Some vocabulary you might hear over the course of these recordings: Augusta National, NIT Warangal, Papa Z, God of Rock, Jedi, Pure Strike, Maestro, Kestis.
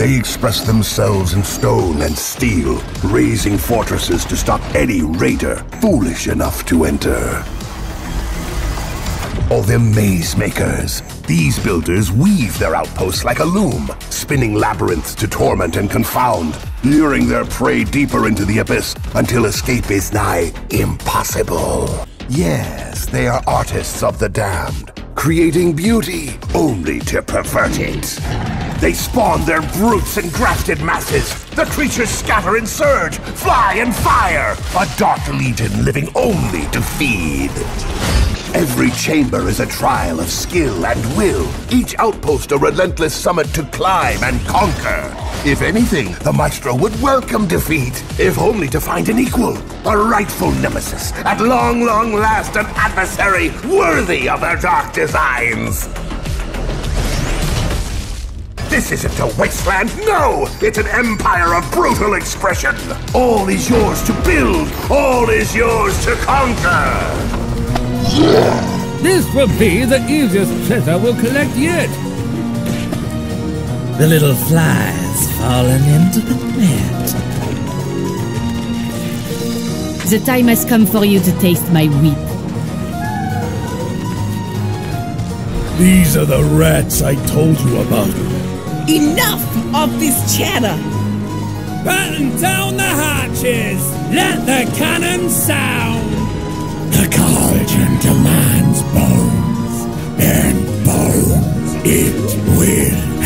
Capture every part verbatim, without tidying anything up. They express themselves in stone and steel, raising fortresses to stop any raider foolish enough to enter. Or they're maze makers. These builders weave their outposts like a loom, spinning labyrinths to torment and confound, luring their prey deeper into the abyss until escape is nigh impossible. Yes, they are artists of the damned, creating beauty only to pervert it. They spawn their brutes in grafted masses. The creatures scatter and surge, fly and fire, a dark legion living only to feed. Every chamber is a trial of skill and will, each outpost a relentless summit to climb and conquer. If anything, the Maestro would welcome defeat, if only to find an equal, a rightful nemesis, at long, long last an adversary worthy of their dark designs. This isn't a wasteland, no! It's an empire of brutal expression. All is yours to build, all is yours to conquer. This will be the easiest treasure we'll collect yet. The little flies fallen into the net. The time has come for you to taste my wheat. These are the rats I told you about. Enough of this chatter! Batten down the hatches! Let the cannon sound! The cauldron demands bones, and bones it will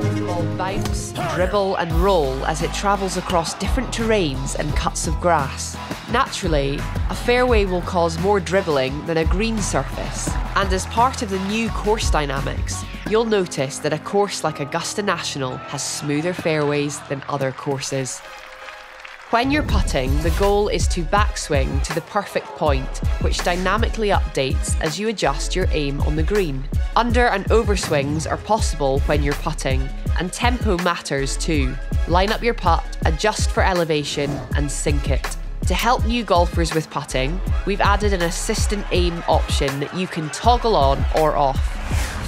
have. Ball bounce, dribble and roll as it travels across different terrains and cuts of grass. Naturally, a fairway will cause more dribbling than a green surface, and as part of the new course dynamics, you'll notice that a course like Augusta National has smoother fairways than other courses. When you're putting, the goal is to backswing to the perfect point, which dynamically updates as you adjust your aim on the green. Under and overswings are possible when you're putting, and tempo matters too. Line up your putt, adjust for elevation, and sink it. To help new golfers with putting, we've added an assistant aim option that you can toggle on or off.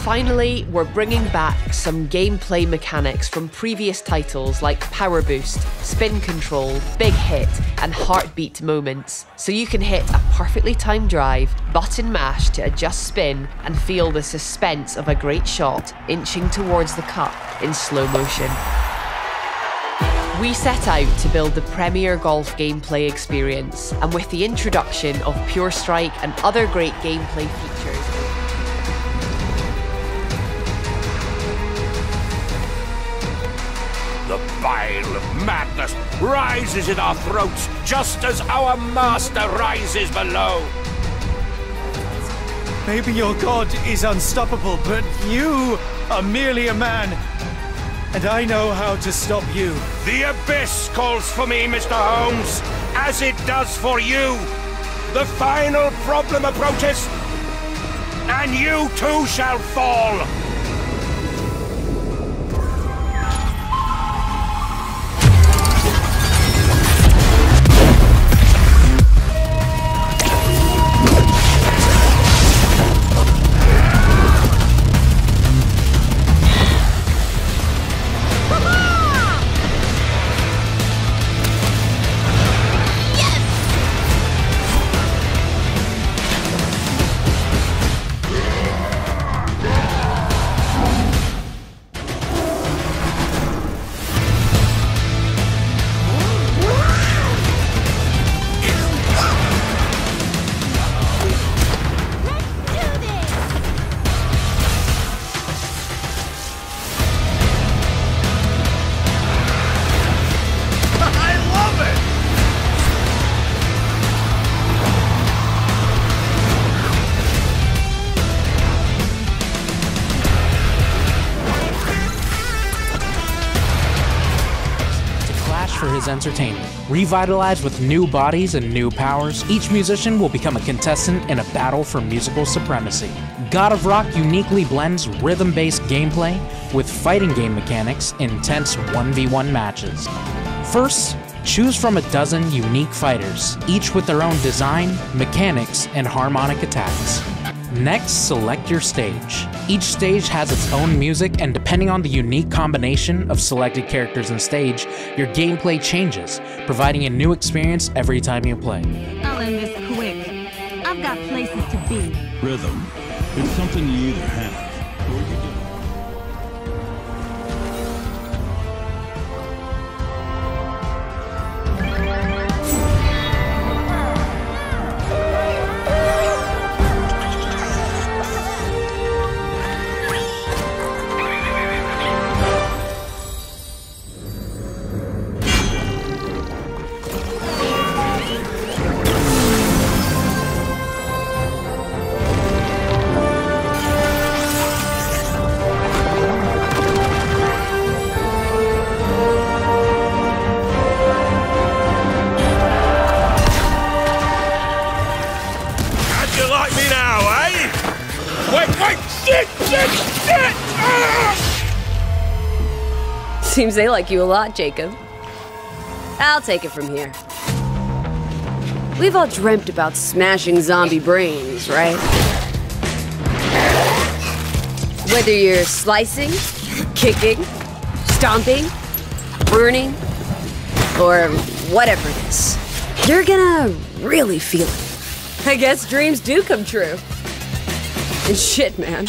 Finally, we're bringing back some gameplay mechanics from previous titles like Power Boost, Spin Control, Big Hit, and Heartbeat Moments, so you can hit a perfectly timed drive, button mash to adjust spin, and feel the suspense of a great shot inching towards the cup in slow motion. We set out to build the premier golf gameplay experience, and with the introduction of Pure Strike and other great gameplay features. The bile of madness rises in our throats, just as our master rises below. Maybe your god is unstoppable, but you are merely a man. And I know how to stop you. The abyss calls for me, Mister Holmes, as it does for you. The final problem approaches, and you too shall fall. Entertainment. Revitalized with new bodies and new powers, each musician will become a contestant in a battle for musical supremacy. God of Rock uniquely blends rhythm-based gameplay with fighting game mechanics in intense one v one matches. First, choose from a dozen unique fighters, each with their own design, mechanics, and harmonic attacks. Next, select your stage. Each stage has its own music, and depending on the unique combination of selected characters and stage, your gameplay changes, providing a new experience every time you play. I'll end this quick. I've got places to be. Rhythm. It's something you either have or you don't. Seems they like you a lot, Jacob. I'll take it from here. We've all dreamt about smashing zombie brains, right? Whether you're slicing, kicking, stomping, burning, or whatever it is, you're gonna really feel it. I guess dreams do come true. And shit, man.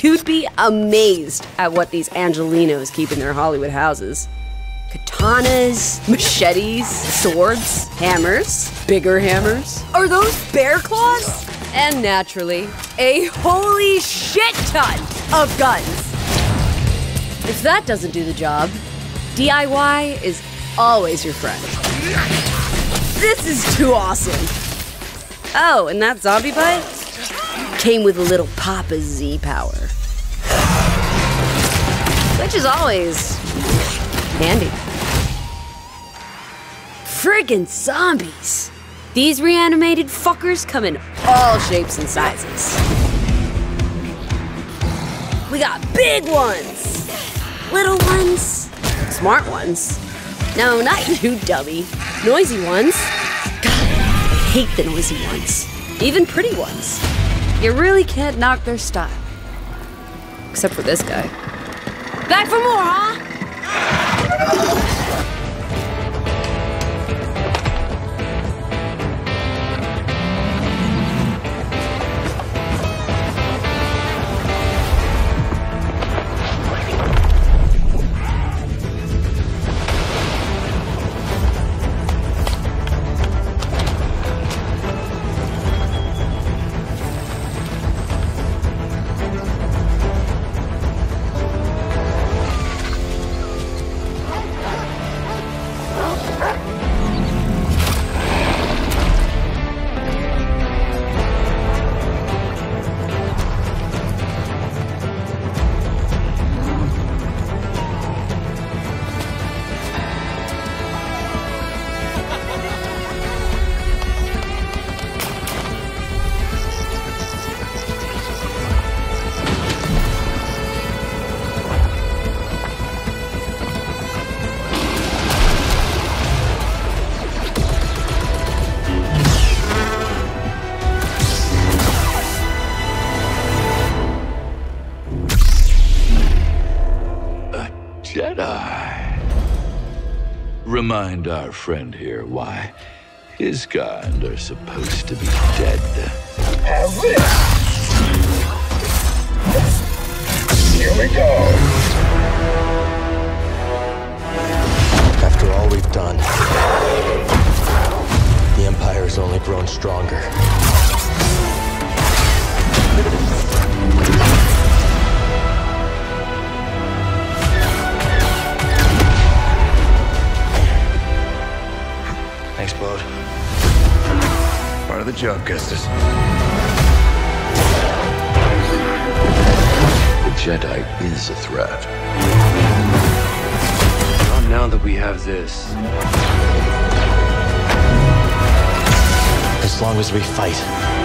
You'd be amazed at what these Angelinos keep in their Hollywood houses. Katanas, machetes, swords, hammers, bigger hammers. Are those bear claws? And naturally, a holy shit ton of guns. If that doesn't do the job, D I Y is always your friend. This is too awesome. Oh, and that zombie bite? Came with a little Papa Z power. Which is always handy. Friggin' zombies! These reanimated fuckers come in all shapes and sizes. We got big ones! Little ones! Smart ones. No, not you, dummy. Noisy ones. God, I hate the noisy ones. Even pretty ones. You really can't knock their style. Except for this guy. Back for more, Jedi. Remind our friend here why his kind are supposed to be dead. Here we go. After all we've done, the Empire's only grown stronger. Explode. Part of the job, Kestis. The Jedi is a threat. Not now that we have this. As long as we fight.